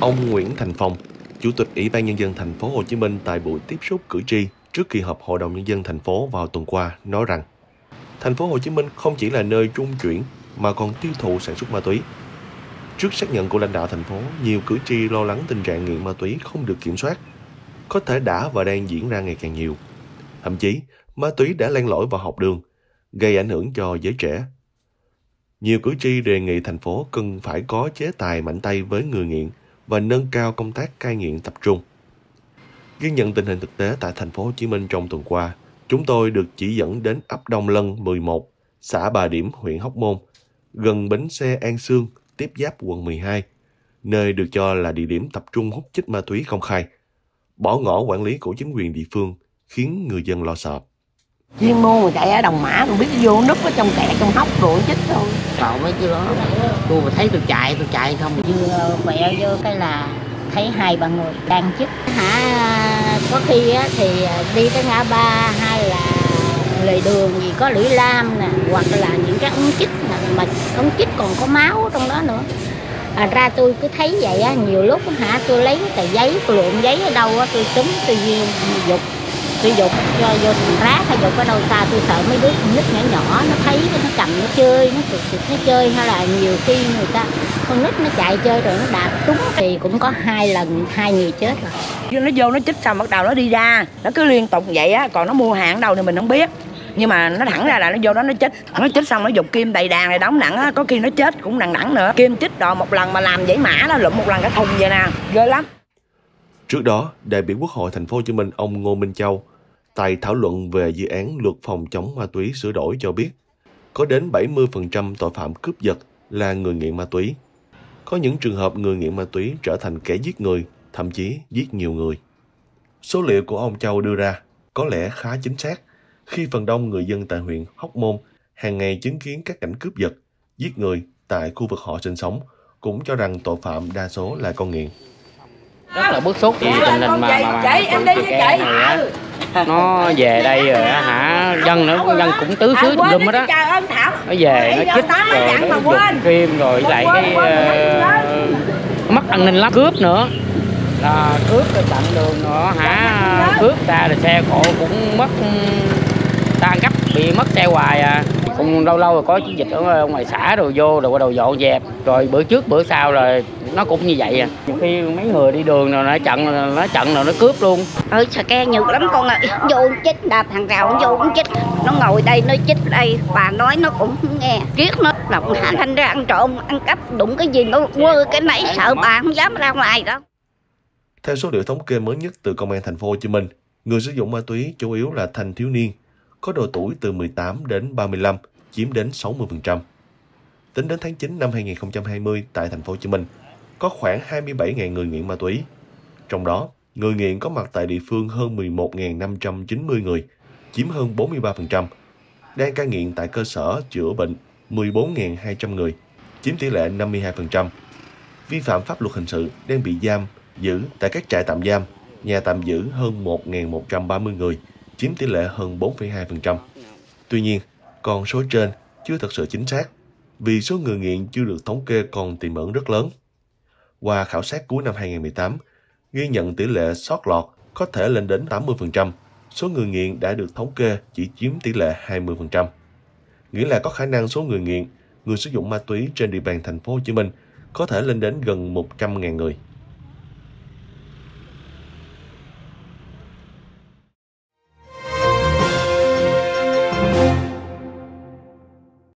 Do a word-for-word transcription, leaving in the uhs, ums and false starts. Ông Nguyễn Thành Phong, Chủ tịch Ủy ban Nhân dân Thành phố Hồ Chí Minh tại buổi tiếp xúc cử tri trước kỳ họp Hội đồng Nhân dân Thành phố vào tuần qua nói rằng Thành phố Hồ Chí Minh không chỉ là nơi trung chuyển mà còn tiêu thụ sản xuất ma túy. Trước xác nhận của lãnh đạo thành phố, nhiều cử tri lo lắng tình trạng nghiện ma túy không được kiểm soát, có thể đã và đang diễn ra ngày càng nhiều. Thậm chí, ma túy đã len lỏi vào học đường, gây ảnh hưởng cho giới trẻ. Nhiều cử tri đề nghị thành phố cần phải có chế tài mạnh tay với người nghiện và nâng cao công tác cai nghiện tập trung. Ghi nhận tình hình thực tế tại thành phố Hồ Chí Minh trong tuần qua, chúng tôi được chỉ dẫn đến ấp Đông Lân mười một, xã Bà Điểm, huyện Hóc Môn, gần bến xe An Sương, tiếp giáp quận mười hai, nơi được cho là địa điểm tập trung hút chích ma túy công khai. Bỏ ngỏ quản lý của chính quyền địa phương khiến người dân lo sợ. Chuyên môn mà chạy ở Đồng Mã, tôi biết vô núp ở trong kẹt trong hốc rồi chích thôi. Sợ mấy chứ đó, tôi mà thấy tôi chạy, tôi chạy không. Vừa quẹo vô cái là thấy hai ba người đang chích. Hả, có khi á, thì đi tới ngã ba hay là lề đường gì có lưỡi lam nè, hoặc là những cái ống chích nè, mà ống chích còn có máu trong đó nữa. À, ra tôi cứ thấy vậy á, nhiều lúc hả tôi lấy tờ giấy, tôi lượm giấy ở đâu á, tôi tính tôi dục, tôi dục cho vô thùng rác hay dục ở đâu xa, tôi sợ mấy đứa con nít nhỏ nhỏ nó thấy nó cầm nó chơi, nó cực cực nó chơi, hay là nhiều khi người ta con nít nó chạy chơi rồi nó đạp trúng thì cũng có hai lần hai người chết rồi. Nó vô nó chích xong bắt đầu nó đi ra, nó cứ liên tục vậy á, còn nó mua hàng ở đâu thì mình không biết. Nhưng mà nó thẳng ra là nó vô đó nó chích. Nó chích xong nó dục kim đầy đàn này đóng nặng á, có khi nó chết cũng nặng nặng nữa. Kim chích đò một lần mà làm dãy mã nó lụm một lần cả thùng vậy nè, ghê lắm. Trước đó, đại biểu Quốc hội Thành phố Hồ Chí Minh ông Ngô Minh Châu tại thảo luận về dự án luật phòng chống ma túy sửa đổi cho biết có đến bảy mươi phần trăm tội phạm cướp giật là người nghiện ma túy. Có những trường hợp người nghiện ma túy trở thành kẻ giết người, thậm chí giết nhiều người. Số liệu của ông Châu đưa ra có lẽ khá chính xác, khi phần đông người dân tại huyện Hóc Môn hàng ngày chứng kiến các cảnh cướp giật, giết người tại khu vực họ sinh sống, cũng cho rằng tội phạm đa số là con nghiện. Rất là bức xúc vì tình hình mà, mà, mà này á, nó về đây rồi á hả, dân nữa, dân cũng tứ xứ tùm lum hết á. Nó về, nó chích rồi, nó dùng kim rồi, lại cái uh, mất an ninh lắm, cướp nữa. Là cướp rồi chặn đường nữa hả, cướp ta là xe cộ cũng mất, ta ăn cắp bị mất xe hoài à. Cũng lâu lâu rồi có chiến dịch ở ngoài xã rồi vô rồi bắt đầu dọn dẹp, rồi bữa trước bữa sau rồi nó cũng như vậy à. Nhiều khi mấy người đi đường rồi nó chặn rồi nó chặn rồi nó cướp luôn. Ơi xà ke nhiều lắm con ạ, à. Vô chích đạp hàng rào vô cũng chích. Nó ngồi đây nó chích đây và nói nó cũng nghe. Riết nó là thành ra ăn trộm, ăn cắp, đụng cái gì nó quơ cái nấy sợ bà không dám ra ngoài đó. Theo số liệu thống kê mới nhất từ Công an Thành phố Hồ Chí Minh, người sử dụng ma túy chủ yếu là thanh thiếu niên, có độ tuổi từ mười tám đến ba mươi lăm, chiếm đến sáu mươi phần trăm. Tính đến tháng chín năm hai nghìn không trăm hai mươi tại Thành phố Hồ Chí Minh, có khoảng hai mươi bảy nghìn người nghiện ma túy. Trong đó, người nghiện có mặt tại địa phương hơn mười một nghìn năm trăm chín mươi người, chiếm hơn bốn mươi ba phần trăm. Đang cai nghiện tại cơ sở chữa bệnh mười bốn nghìn hai trăm người, chiếm tỷ lệ năm mươi hai phần trăm. Vi phạm pháp luật hình sự đang bị giam giữ tại các trại tạm giam, nhà tạm giữ hơn một nghìn một trăm ba mươi người, chiếm tỷ lệ hơn bốn phẩy hai phần trăm. Tuy nhiên, con số trên chưa thật sự chính xác, vì số người nghiện chưa được thống kê còn tiềm ẩn rất lớn. Qua khảo sát cuối năm hai nghìn không trăm mười tám, ghi nhận tỷ lệ sót lọt có thể lên đến tám mươi phần trăm, số người nghiện đã được thống kê chỉ chiếm tỷ lệ hai mươi phần trăm. Nghĩa là có khả năng số người nghiện, người sử dụng ma túy trên địa bàn Thành phố Hồ Chí Minh có thể lên đến gần một trăm nghìn người.